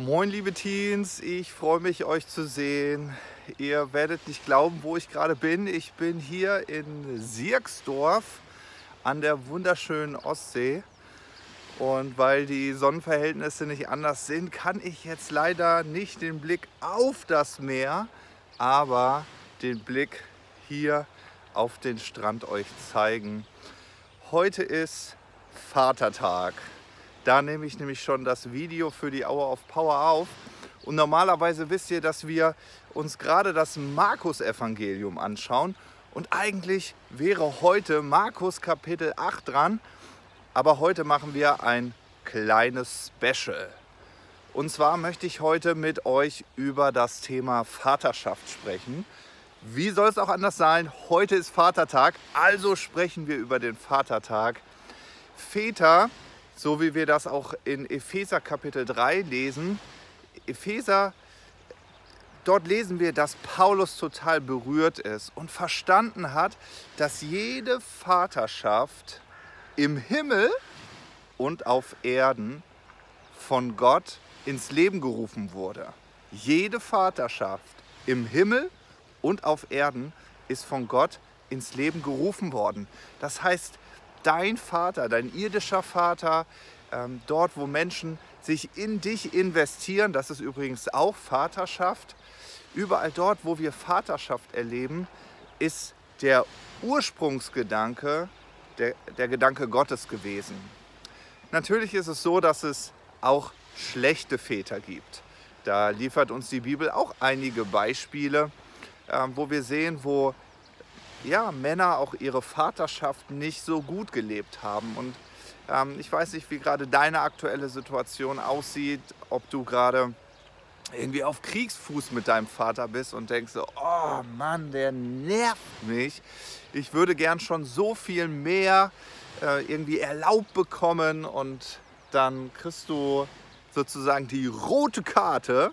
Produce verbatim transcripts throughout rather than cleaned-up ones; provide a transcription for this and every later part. Moin liebe Teens, ich freue mich euch zu sehen. Ihr werdet nicht glauben, wo ich gerade bin. Ich bin hier in Sierksdorf an der wunderschönen Ostsee. Und weil die Sonnenverhältnisse nicht anders sind, kann ich jetzt leider nicht den Blick auf das Meer, aber den Blick hier auf den Strand euch zeigen. Heute ist Vatertag. Da nehme ich nämlich schon das Video für die Hour of Power auf. Und normalerweise wisst ihr, dass wir uns gerade das Markus-Evangelium anschauen. Und eigentlich wäre heute Markus Kapitel acht dran. Aber heute machen wir ein kleines Special. Und zwar möchte ich heute mit euch über das Thema Vaterschaft sprechen. Wie soll es auch anders sein? Heute ist Vatertag, also sprechen wir über den Vatertag. Väter, so wie wir das auch in Epheser Kapitel drei lesen, Epheser, dort lesen wir, dass Paulus total berührt ist und verstanden hat, dass jede Vaterschaft im Himmel und auf Erden von Gott ins Leben gerufen wurde. Jede Vaterschaft im Himmel und auf Erden ist von Gott ins Leben gerufen worden. Das heißt, dein Vater, dein irdischer Vater, ähm, dort wo Menschen sich in dich investieren, das ist übrigens auch Vaterschaft, überall dort, wo wir Vaterschaft erleben, ist der Ursprungsgedanke, Der, der Gedanke Gottes gewesen. Natürlich ist es so, dass es auch schlechte Väter gibt. Da liefert uns die Bibel auch einige Beispiele, äh, wo wir sehen, wo ja, Männer auch ihre Vaterschaft nicht so gut gelebt haben. Und ähm, ich weiß nicht, wie gerade deine aktuelle Situation aussieht, ob du gerade irgendwie auf Kriegsfuß mit deinem Vater bist und denkst so, oh Mann, der nervt mich. Ich würde gern schon so viel mehr äh, irgendwie erlaubt bekommen, und dann kriegst du sozusagen die rote Karte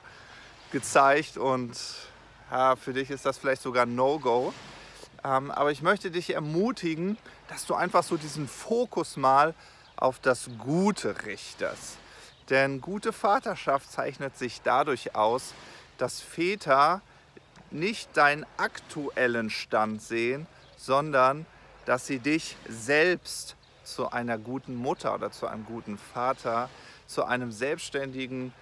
gezeigt und ja, für dich ist das vielleicht sogar No-Go. Ähm, aber ich möchte dich ermutigen, dass du einfach so diesen Fokus mal auf das Gute richtest. Denn gute Vaterschaft zeichnet sich dadurch aus, dass Väter nicht deinen aktuellen Stand sehen, sondern dass sie dich selbst zu einer guten Mutter oder zu einem guten Vater, zu einem selbstständigen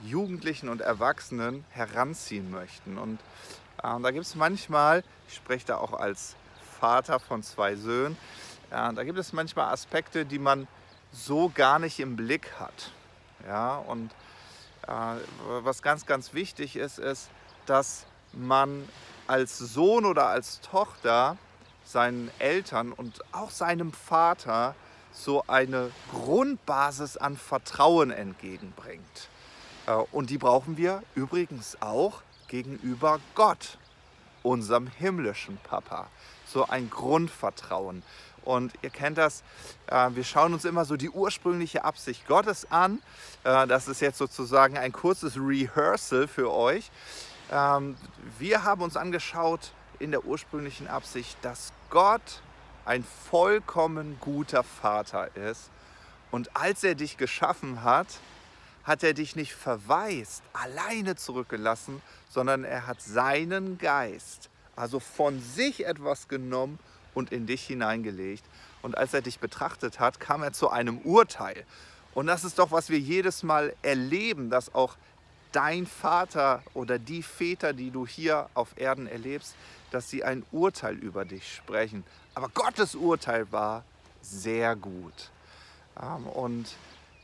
Jugendlichen und Erwachsenen heranziehen möchten. Und äh, da gibt es manchmal, ich spreche da auch als Vater von zwei Söhnen, äh, da gibt es manchmal Aspekte, die man so gar nicht im Blick hat. Ja, und äh, was ganz, ganz wichtig ist, ist, dass man als Sohn oder als Tochter seinen Eltern und auch seinem Vater so eine Grundbasis an Vertrauen entgegenbringt. Äh, und die brauchen wir übrigens auch gegenüber Gott, unserem himmlischen Papa. So ein Grundvertrauen. Und ihr kennt das, äh, wir schauen uns immer so die ursprüngliche Absicht Gottes an. Äh, das ist jetzt sozusagen ein kurzes Rehearsal für euch. Ähm, wir haben uns angeschaut in der ursprünglichen Absicht, dass Gott ein vollkommen guter Vater ist. Und als er dich geschaffen hat, hat er dich nicht verwaist, alleine zurückgelassen, sondern er hat seinen Geist, also von sich etwas genommen, und in dich hineingelegt. Und als er dich betrachtet hat, kam er zu einem Urteil. Und das ist doch, was wir jedes Mal erleben, dass auch dein Vater oder die Väter, die du hier auf Erden erlebst, dass sie ein Urteil über dich sprechen. Aber Gottes Urteil war sehr gut. Und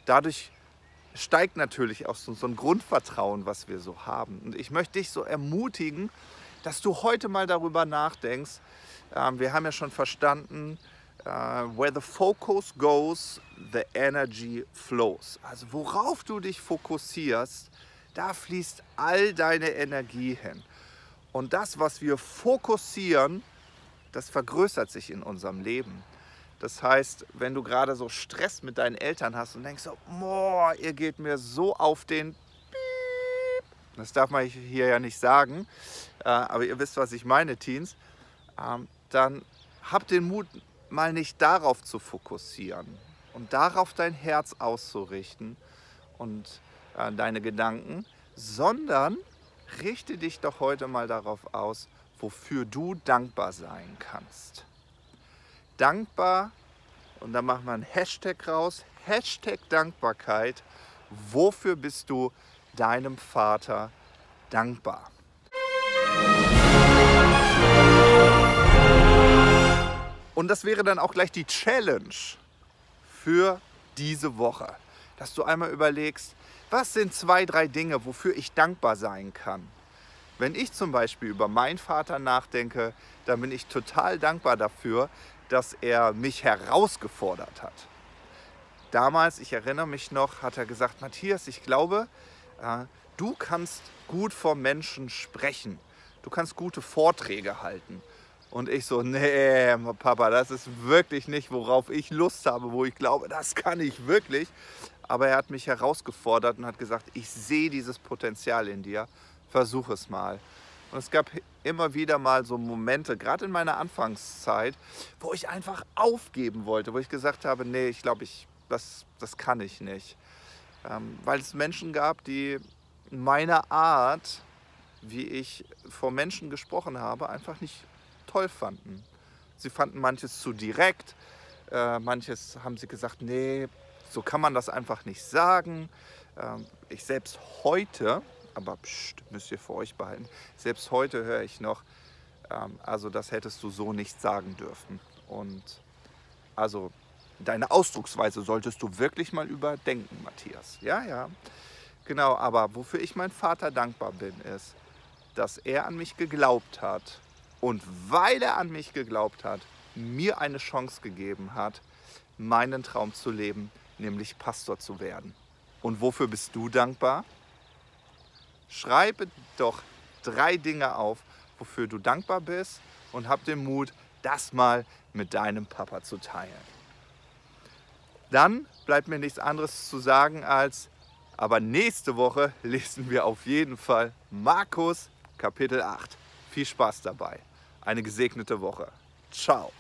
dadurch steigt natürlich auch so ein Grundvertrauen, was wir so haben. Und ich möchte dich so ermutigen, dass du heute mal darüber nachdenkst. Wir haben ja schon verstanden, where the focus goes, the energy flows. Also worauf du dich fokussierst, da fließt all deine Energie hin. Und das, was wir fokussieren, das vergrößert sich in unserem Leben. Das heißt, wenn du gerade so Stress mit deinen Eltern hast und denkst so, boah, ihr geht mir so auf den Piep. Das darf man hier ja nicht sagen, aber ihr wisst, was ich meine, Teens. Dann hab den Mut, mal nicht darauf zu fokussieren und darauf dein Herz auszurichten und deine Gedanken, sondern richte dich doch heute mal darauf aus, wofür du dankbar sein kannst. Dankbar, und da machen wir einen Hashtag raus, Hashtag Dankbarkeit. Wofür bist du deinem Vater dankbar? Und das wäre dann auch gleich die Challenge für diese Woche, dass du einmal überlegst, was sind zwei, drei Dinge, wofür ich dankbar sein kann? Wenn ich zum Beispiel über meinen Vater nachdenke, dann bin ich total dankbar dafür, dass er mich herausgefordert hat. Damals, ich erinnere mich noch, hat er gesagt, Matthias, ich glaube, äh, du kannst gut vor Menschen sprechen. Du kannst gute Vorträge halten. Und ich so, nee, Papa, das ist wirklich nicht, worauf ich Lust habe, wo ich glaube, das kann ich wirklich. Aber er hat mich herausgefordert und hat gesagt, ich sehe dieses Potenzial in dir, versuch es mal. Und es gab immer wieder mal so Momente, gerade in meiner Anfangszeit, wo ich einfach aufgeben wollte, wo ich gesagt habe, nee, ich glaube, ich, das, das kann ich nicht. Ähm, weil es Menschen gab, die meine Art, wie ich vor Menschen gesprochen habe, einfach nicht toll fanden. Sie fanden manches zu direkt, äh, manches haben sie gesagt, nee, so kann man das einfach nicht sagen. Ähm, ich selbst heute, aber pst, müsst ihr für euch behalten, selbst heute höre ich noch, ähm, also das hättest du so nicht sagen dürfen. Und also deine Ausdrucksweise solltest du wirklich mal überdenken, Matthias. Ja, ja, genau, aber wofür ich meinem Vater dankbar bin, ist, dass er an mich geglaubt hat. Und weil er an mich geglaubt hat, mir eine Chance gegeben hat, meinen Traum zu leben, nämlich Pastor zu werden. Und wofür bist du dankbar? Schreibe doch drei Dinge auf, wofür du dankbar bist, und hab den Mut, das mal mit deinem Papa zu teilen. Dann bleibt mir nichts anderes zu sagen als, aber nächste Woche lesen wir auf jeden Fall Markus Kapitel acht. Viel Spaß dabei. Eine gesegnete Woche. Ciao.